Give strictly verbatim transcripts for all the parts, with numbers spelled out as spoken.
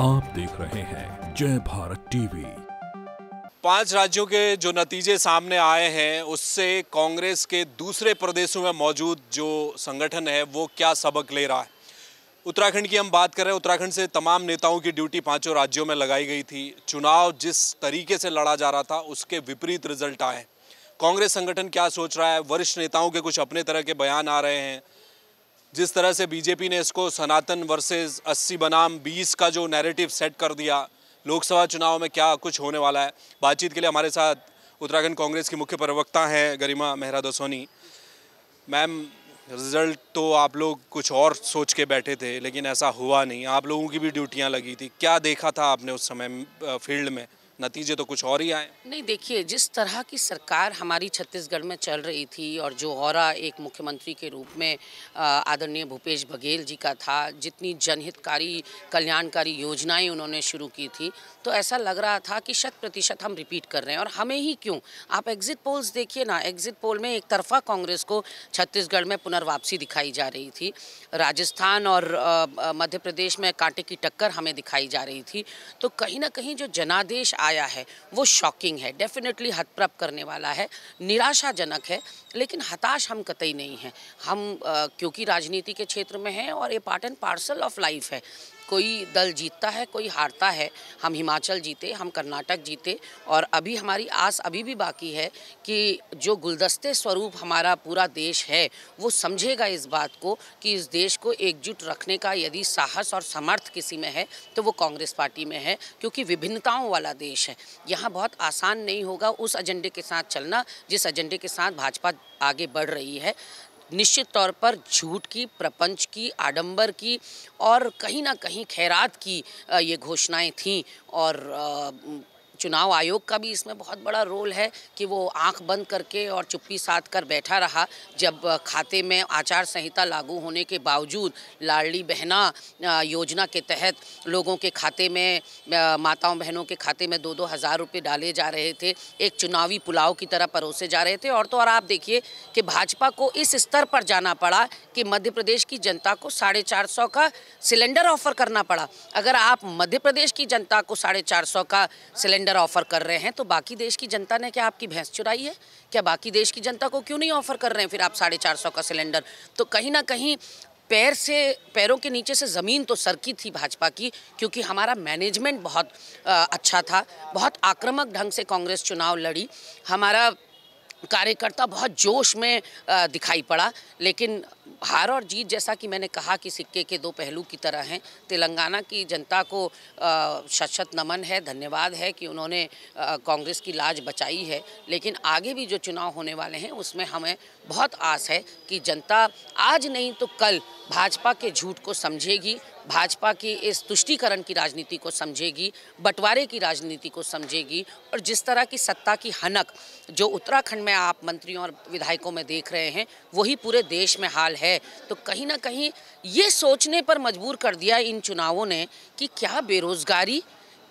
आप देख रहे हैं जय भारत टीवी। पांच राज्यों के जो नतीजे सामने आए हैं उससे कांग्रेस के दूसरे प्रदेशों में मौजूद जो संगठन है वो क्या सबक ले रहा है। उत्तराखंड की हम बात कर रहे हैं। उत्तराखंड से तमाम नेताओं की ड्यूटी पांचों राज्यों में लगाई गई थी। चुनाव जिस तरीके से लड़ा जा रहा था उसके विपरीत रिजल्ट आए। कांग्रेस संगठन क्या सोच रहा है, वरिष्ठ नेताओं के कुछ अपने तरह के बयान आ रहे हैं। जिस तरह से बीजेपी ने इसको सनातन वर्सेस अस्सी बनाम बीस का जो नैरेटिव सेट कर दिया, लोकसभा चुनाव में क्या कुछ होने वाला है। बातचीत के लिए हमारे साथ उत्तराखंड कांग्रेस की मुख्य प्रवक्ता हैं गरिमा मेहरा दसौनी। मैम, रिजल्ट तो आप लोग कुछ और सोच के बैठे थे लेकिन ऐसा हुआ नहीं। आप लोगों की भी ड्यूटियाँ लगी थी, क्या देखा था आपने उस समय फील्ड में? नतीजे तो कुछ और ही आए। नहीं, देखिए जिस तरह की सरकार हमारी छत्तीसगढ़ में चल रही थी और जो औरा एक मुख्यमंत्री के रूप में आदरणीय भूपेश बघेल जी का था, जितनी जनहितकारी कल्याणकारी योजनाएं उन्होंने शुरू की थी, तो ऐसा लग रहा था कि शत प्रतिशत हम रिपीट कर रहे हैं। और हमें ही क्यों, आप एग्जिट पोल्स देखिए ना, एग्जिट पोल में एक तरफा कांग्रेस को छत्तीसगढ़ में पुनर्वापसी दिखाई जा रही थी। राजस्थान और मध्य प्रदेश में कांटे की टक्कर हमें दिखाई जा रही थी। तो कहीं ना कहीं जो जनादेश आया है वो शॉकिंग है, डेफिनेटली हतप्रभ करने वाला है, निराशाजनक है। लेकिन हताश हम कतई नहीं हैं। हम आ, क्योंकि राजनीति के क्षेत्र में हैं और ये part and parcel of life है। कोई दल जीतता है, कोई हारता है। हम हिमाचल जीते, हम कर्नाटक जीते और अभी हमारी आस अभी भी बाकी है कि जो गुलदस्ते स्वरूप हमारा पूरा देश है वो समझेगा इस बात को कि इस देश को एकजुट रखने का यदि साहस और समर्थ किसी में है तो वो कांग्रेस पार्टी में है, क्योंकि विभिन्नताओं वाला देश है। यहाँ बहुत आसान नहीं होगा उस एजेंडे के साथ चलना जिस एजेंडे के साथ भाजपा आगे बढ़ रही है। निश्चित तौर पर झूठ की, प्रपंच की, आडंबर की और कहीं ना कहीं खैरात की ये घोषणाएं थीं और चुनाव आयोग का भी इसमें बहुत बड़ा रोल है कि वो आंख बंद करके और चुप्पी साध कर बैठा रहा जब खाते में आचार संहिता लागू होने के बावजूद लाडली बहना योजना के तहत लोगों के खाते में, माताओं बहनों के खाते में दो दो हज़ार रुपये डाले जा रहे थे, एक चुनावी पुलाव की तरह परोसे जा रहे थे। और तो और आप देखिए कि भाजपा को इस स्तर पर जाना पड़ा कि मध्य प्रदेश की जनता को साढ़े चार सौ का सिलेंडर ऑफर करना पड़ा। अगर आप मध्य प्रदेश की जनता को साढ़े चार सौ का सिलेंडर ऑफर कर रहे हैं तो बाकी देश की जनता ने क्या आपकी भैंस चुराई है? क्या बाकी देश की जनता को क्यों नहीं ऑफर कर रहे हैं फिर आप साढ़े चार सौ का सिलेंडर? तो कहीं ना कहीं पैर से, पैरों के नीचे से ज़मीन तो सरकी थी भाजपा की, क्योंकि हमारा मैनेजमेंट बहुत आ, अच्छा था। बहुत आक्रामक ढंग से कांग्रेस चुनाव लड़ी, हमारा कार्यकर्ता बहुत जोश में दिखाई पड़ा। लेकिन हार और जीत, जैसा कि मैंने कहा कि सिक्के के दो पहलू की तरह हैं। तेलंगाना की जनता को शत शत नमन है, धन्यवाद है कि उन्होंने कांग्रेस की लाज बचाई है। लेकिन आगे भी जो चुनाव होने वाले हैं उसमें हमें बहुत आस है कि जनता आज नहीं तो कल भाजपा के झूठ को समझेगी, भाजपा की इस तुष्टीकरण की राजनीति को समझेगी, बंटवारे की राजनीति को समझेगी। और जिस तरह की सत्ता की हनक जो उत्तराखंड में आप मंत्रियों और विधायकों में देख रहे हैं वही पूरे देश में हाल है। तो कहीं ना कहीं ये सोचने पर मजबूर कर दिया इन चुनावों ने कि क्या बेरोज़गारी,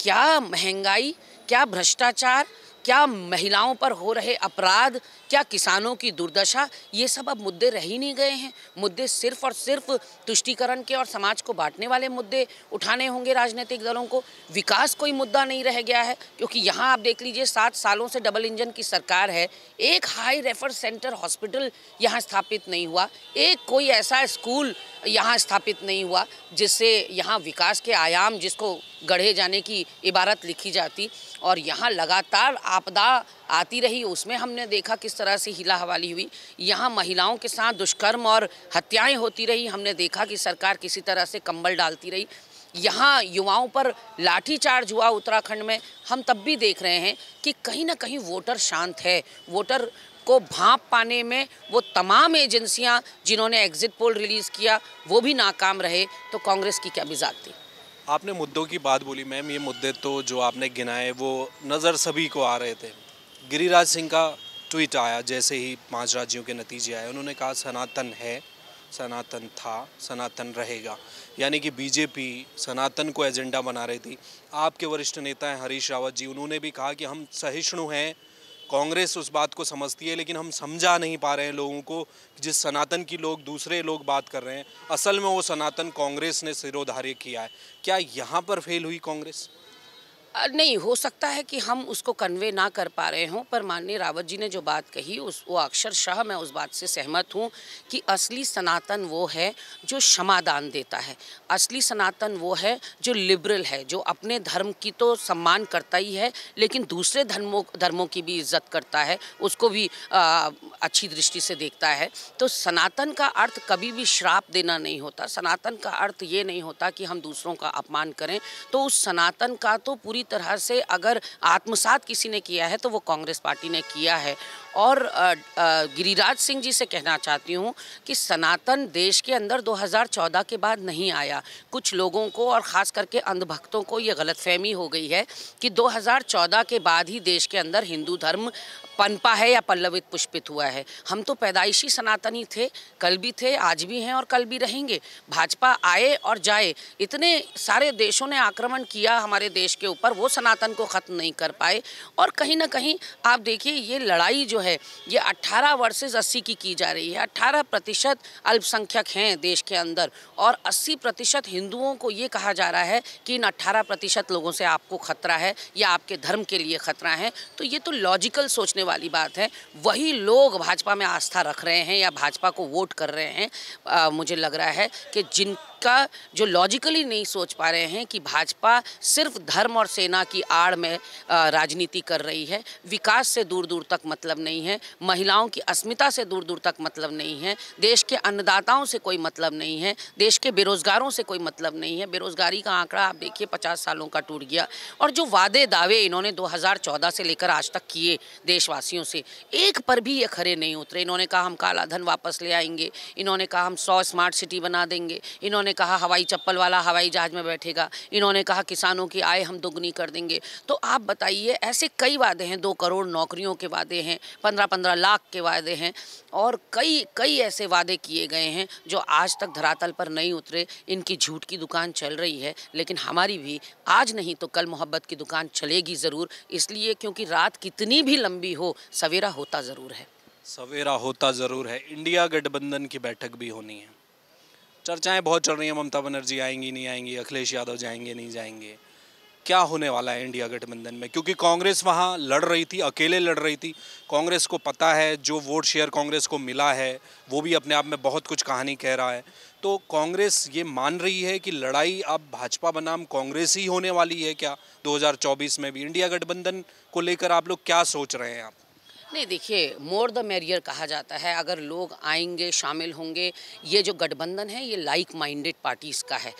क्या महंगाई, क्या भ्रष्टाचार, क्या महिलाओं पर हो रहे अपराध, क्या किसानों की दुर्दशा, ये सब अब मुद्दे रह ही नहीं गए हैं। मुद्दे सिर्फ और सिर्फ तुष्टीकरण के और समाज को बांटने वाले मुद्दे उठाने होंगे राजनीतिक दलों को। विकास कोई मुद्दा नहीं रह गया है, क्योंकि यहाँ आप देख लीजिए सात सालों से डबल इंजन की सरकार है। एक हाई रेफर सेंटर हॉस्पिटल यहाँ स्थापित नहीं हुआ, एक कोई ऐसा स्कूल यहाँ स्थापित नहीं हुआ जिससे यहाँ विकास के आयाम जिसको गढ़े जाने की इबारत लिखी जाती। और यहाँ लगातार आपदा आती रही, उसमें हमने देखा किस तरह से हिला हवाली हुई। यहाँ महिलाओं के साथ दुष्कर्म और हत्याएं होती रही, हमने देखा कि सरकार किसी तरह से कंबल डालती रही। यहाँ युवाओं पर लाठीचार्ज हुआ उत्तराखंड में। हम तब भी देख रहे हैं कि कहीं ना कहीं वोटर शांत है। वोटर को भांप पाने में वो तमाम एजेंसियाँ जिन्होंने एग्जिट पोल रिलीज़ किया वो भी नाकाम रहे। तो कांग्रेस की क्या बिजात थी? आपने मुद्दों की बात बोली मैम, ये मुद्दे तो जो आपने गिनाए वो नज़र सभी को आ रहे थे। गिरिराज सिंह का ट्वीट आया जैसे ही पांच राज्यों के नतीजे आए, उन्होंने कहा सनातन है, सनातन था, सनातन रहेगा। यानी कि बीजेपी सनातन को एजेंडा बना रही थी। आपके वरिष्ठ नेता हैं हरीश रावत जी, उन्होंने भी कहा कि हम सहिष्णु हैं, कांग्रेस उस बात को समझती है, लेकिन हम समझा नहीं पा रहे हैं लोगों को, जिस सनातन की लोग दूसरे लोग बात कर रहे हैं, असल में वो सनातन कांग्रेस ने सिरोधार्य किया है। क्या यहाँ पर फेल हुई कांग्रेस? नहीं, हो सकता है कि हम उसको कन्वे ना कर पा रहे हों, पर माननीय रावत जी ने जो बात कही उस वो अक्षरशाह मैं उस बात से सहमत हूं कि असली सनातन वो है जो क्षमादान देता है, असली सनातन वो है जो लिबरल है, जो अपने धर्म की तो सम्मान करता ही है लेकिन दूसरे धर्मों धर्मों की भी इज्जत करता है, उसको भी आ, अच्छी दृष्टि से देखता है। तो सनातन का अर्थ कभी भी श्राप देना नहीं होता, सनातन का अर्थ ये नहीं होता कि हम दूसरों का अपमान करें। तो उस सनातन का तो पूरी तरह से अगर आत्मसात किसी ने किया है तो वो कांग्रेस पार्टी ने किया है। और गिरिराज सिंह जी से कहना चाहती हूँ कि सनातन देश के अंदर दो हज़ार चौदह के बाद नहीं आया। कुछ लोगों को और ख़ास करके अंधभक्तों को ये गलतफहमी हो गई है कि दो हज़ार चौदह के बाद ही देश के अंदर हिंदू धर्म पनपा है या पल्लवित पुष्पित हुआ है। हम तो पैदाइशी सनातनी थे, कल भी थे, आज भी हैं और कल भी रहेंगे। भाजपा आए और जाए, इतने सारे देशों ने आक्रमण किया हमारे देश के ऊपर, वो सनातन को ख़त्म नहीं कर पाए। और कहीं ना कहीं आप देखिए ये लड़ाई जो है ये अठारह वर्सेस अस्सी की की जा रही है। अठारह प्रतिशत अल्पसंख्यक हैं देश के अंदर और अस्सी प्रतिशत हिंदुओं को ये कहा जा रहा है कि इन अठारह प्रतिशत लोगों से आपको खतरा है या आपके धर्म के लिए खतरा है। तो ये तो लॉजिकल सोचने वाली बात है। वही लोग भाजपा में आस्था रख रहे हैं या भाजपा को वोट कर रहे हैं। आ, मुझे लग रहा है कि जिन का जो लॉजिकली नहीं सोच पा रहे हैं कि भाजपा सिर्फ धर्म और सेना की आड़ में राजनीति कर रही है, विकास से दूर दूर तक मतलब नहीं है, महिलाओं की अस्मिता से दूर दूर तक मतलब नहीं है, देश के अन्नदाताओं से कोई मतलब नहीं है, देश के बेरोजगारों से कोई मतलब नहीं है। बेरोजगारी का आंकड़ा आप देखिए पचास सालों का टूट गया। और जो वादे दावे इन्होंने दो हज़ार चौदह से लेकर आज तक किए देशवासियों से, एक पर भी ये खरे नहीं उतरे। इन्होंने कहा हम काला धन वापस ले आएंगे, इन्होंने कहा हम सौ स्मार्ट सिटी बना देंगे, इन्होंने कहा हवाई चप्पल वाला हवाई जहाज में बैठेगा, इन्होंने कहा किसानों की आय हम दोगुनी कर देंगे। तो आप बताइए, ऐसे कई वादे हैं, दो करोड़ नौकरियों के वादे हैं, पंद्रह पंद्रह लाख के वादे हैं और कई कई ऐसे वादे किए गए हैं जो आज तक धरातल पर नहीं उतरे। इनकी झूठ की दुकान चल रही है, लेकिन हमारी भी आज नहीं तो कल मोहब्बत की दुकान चलेगी ज़रूर, इसलिए क्योंकि रात कितनी भी लंबी हो सवेरा होता ज़रूर है, सवेरा होता ज़रूर है। इंडिया गठबंधन की बैठक भी होनी है, चर्चाएं बहुत चल रही हैं, ममता बनर्जी आएंगी नहीं आएंगी, अखिलेश यादव जाएंगे नहीं जाएंगे, क्या होने वाला है इंडिया गठबंधन में? क्योंकि कांग्रेस वहाँ लड़ रही थी, अकेले लड़ रही थी। कांग्रेस को पता है जो वोट शेयर कांग्रेस को मिला है वो भी अपने आप में बहुत कुछ कहानी कह रहा है। तो कांग्रेस ये मान रही है कि लड़ाई अब भाजपा बनाम कांग्रेस ही होने वाली है क्या दो हज़ार चौबीस में भी? इंडिया गठबंधन को लेकर आप लोग क्या सोच रहे हैं? आप नहीं, देखिए मोर द मैरियर कहा जाता है। अगर लोग आएंगे, शामिल होंगे, ये जो गठबंधन है ये लाइक माइंडेड पार्टीज़ का है।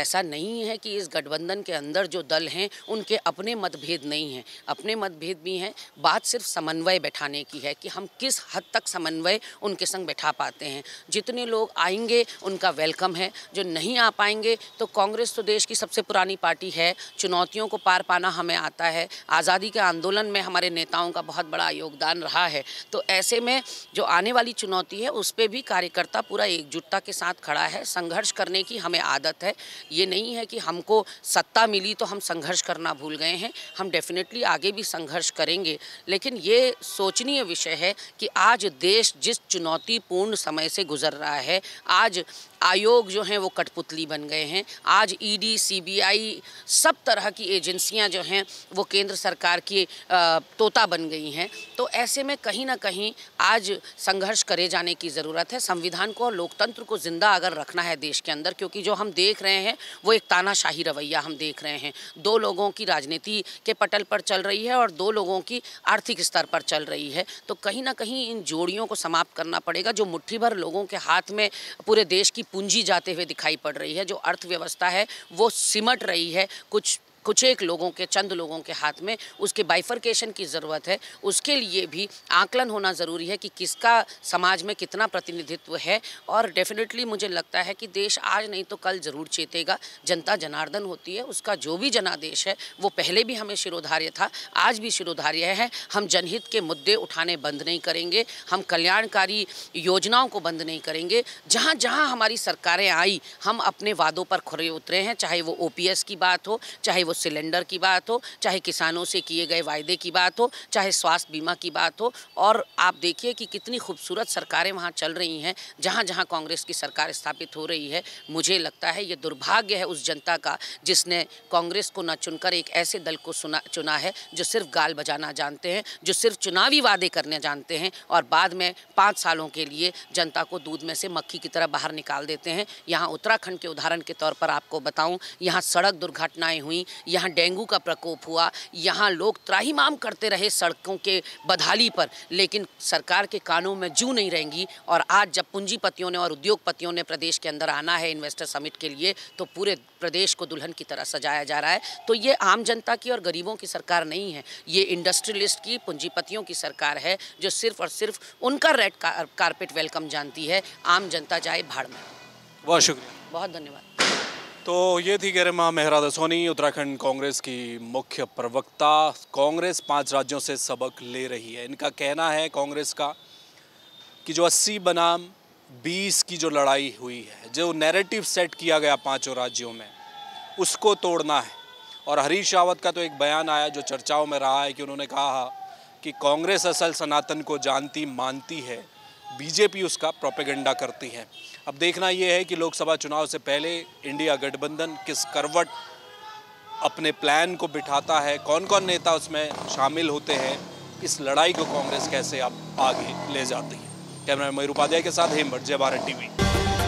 ऐसा नहीं है कि इस गठबंधन के अंदर जो दल हैं उनके अपने मतभेद नहीं हैं, अपने मतभेद भी हैं। बात सिर्फ समन्वय बैठाने की है कि हम किस हद तक समन्वय उनके संग बैठा पाते हैं। जितने लोग आएंगे उनका वेलकम है, जो नहीं आ पाएंगे तो कांग्रेस तो देश की सबसे पुरानी पार्टी है, चुनौतियों को पार पाना हमें आता है, आज़ादी के आंदोलन में हमारे नेताओं का बहुत बड़ा योगदान रहा है। तो ऐसे में जो आने वाली चुनौती है उस पे भी कार्यकर्ता पूरा एकजुटता के साथ खड़ा है। संघर्ष करने की हमें आदत है, ये नहीं है कि हमको सत्ता मिली तो हम संघर्ष करना भूल गए हैं। हम डेफिनेटली आगे भी संघर्ष करेंगे, लेकिन ये सोचनीय विषय है कि आज देश जिस चुनौतीपूर्ण समय से गुजर रहा है, आज आयोग जो हैं वो कठपुतली बन गए हैं, आज E D, C B I, सब तरह की एजेंसियां जो हैं वो केंद्र सरकार की तोता बन गई हैं। तो ऐसे में कहीं ना कहीं आज संघर्ष करे जाने की ज़रूरत है। संविधान को और लोकतंत्र को ज़िंदा अगर रखना है देश के अंदर, क्योंकि जो हम देख रहे हैं वो एक तानाशाही रवैया हम देख रहे हैं, दो लोगों की राजनीति के पटल पर चल रही है और दो लोगों की आर्थिक स्तर पर चल रही है। तो कहीं ना कहीं इन जोड़ियों को समाप्त करना पड़ेगा। जो मुट्ठी भर लोगों के हाथ में पूरे देश की पूंजी जाते हुए दिखाई पड़ रही है, जो अर्थव्यवस्था है वो सिमट रही है कुछ कुछ एक लोगों के, चंद लोगों के हाथ में, उसके बाइफर्केशन की ज़रूरत है। उसके लिए भी आकलन होना ज़रूरी है कि किसका समाज में कितना प्रतिनिधित्व है। और डेफिनेटली मुझे लगता है कि देश आज नहीं तो कल ज़रूर चेतेगा। जनता जनार्दन होती है, उसका जो भी जनादेश है वो पहले भी हमें शिरोधार्य था, आज भी शिरोधार्य है। हम जनहित के मुद्दे उठाने बंद नहीं करेंगे, हम कल्याणकारी योजनाओं को बंद नहीं करेंगे। जहाँ जहाँ हमारी सरकारें आई हम अपने वादों पर खरे उतरे हैं, चाहे वो ओ पी एस की बात हो, चाहे वो सिलेंडर की बात हो, चाहे किसानों से किए गए वायदे की बात हो, चाहे स्वास्थ्य बीमा की बात हो। और आप देखिए कि कितनी खूबसूरत सरकारें वहाँ चल रही हैं, जहाँ जहाँ कांग्रेस की सरकार स्थापित हो रही है। मुझे लगता है ये दुर्भाग्य है उस जनता का जिसने कांग्रेस को न चुनकर एक ऐसे दल को सुना चुना है जो सिर्फ गाल बजाना जानते हैं, जो सिर्फ चुनावी वादे करने जानते हैं और बाद में पाँच सालों के लिए जनता को दूध में से मक्खी की तरह बाहर निकाल देते हैं। यहाँ उत्तराखंड के उदाहरण के तौर पर आपको बताऊँ, यहाँ सड़क दुर्घटनाएँ हुई, यहाँ डेंगू का प्रकोप हुआ, यहाँ लोग त्राहिमाम करते रहे सड़कों के बदहाली पर, लेकिन सरकार के कानों में जू नहीं रहेंगी। और आज जब पूंजीपतियों ने और उद्योगपतियों ने प्रदेश के अंदर आना है इन्वेस्टर समिट के लिए, तो पूरे प्रदेश को दुल्हन की तरह सजाया जा रहा है। तो ये आम जनता की और गरीबों की सरकार नहीं है, ये इंडस्ट्रियलिस्ट की, पूंजीपतियों की सरकार है जो सिर्फ और सिर्फ उनका रेड कारपेट वेलकम जानती है। आम जनता जाए भाड़ में। बहुत शुक्रिया, बहुत धन्यवाद। तो ये थी गरिमा मेहरा दसौनी, उत्तराखंड कांग्रेस की मुख्य प्रवक्ता। कांग्रेस पांच राज्यों से सबक ले रही है। इनका कहना है कांग्रेस का कि जो अस्सी बनाम बीस की जो लड़ाई हुई है, जो नैरेटिव सेट किया गया पांचों राज्यों में, उसको तोड़ना है। और हरीश रावत का तो एक बयान आया जो चर्चाओं में रहा है कि उन्होंने कहा कि कांग्रेस असल सनातन को जानती मानती है, बीजेपी उसका प्रोपेगेंडा करती है। अब देखना यह है कि लोकसभा चुनाव से पहले इंडिया गठबंधन किस करवट अपने प्लान को बिठाता है, कौन कौन नेता उसमें शामिल होते हैं, इस लड़ाई को कांग्रेस कैसे अब आगे ले जाती है। कैमरा मैन मयूर उपाध्याय के साथ हेमभट, जय भारत टीवी।